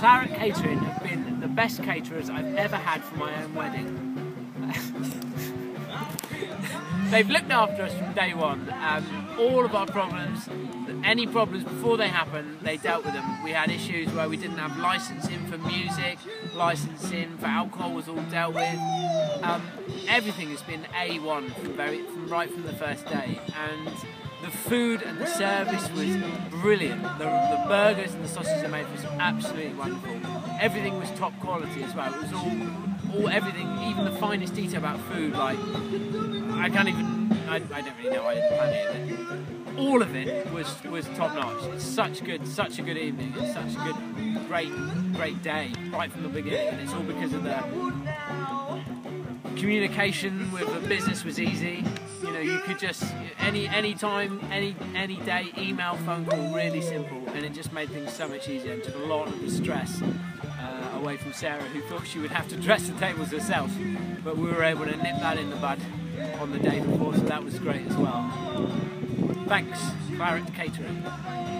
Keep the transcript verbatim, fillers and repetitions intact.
Claret Catering have been the best caterers I've ever had for my own wedding. They've looked after us from day one. Um, all of our problems, any problems before they happened, they dealt with them. We had issues where we didn't have licensing for music, licensing for alcohol was all dealt with. Um, everything has been A one from very, from right from the first day, and the food and the service was brilliant. The, the burgers and the sausages I made was absolutely wonderful. Everything was top quality as well. It was all, all everything, even the finest detail about food. Like I can't even, I, I don't really know. I didn't plan any of it. All of it was was top notch. It's such good, such a good evening. It's such a good, great, great day right from the beginning. And it's all because of the communication with the business was easy. You know, you could just any any time, any any day, email, phone call, really simple, and it just made things so much easier and took a lot of the stress uh, away from Sarah, who thought she would have to dress the tables herself. But we were able to nip that in the bud on the day before, so that was great as well. Thanks, Claret Catering.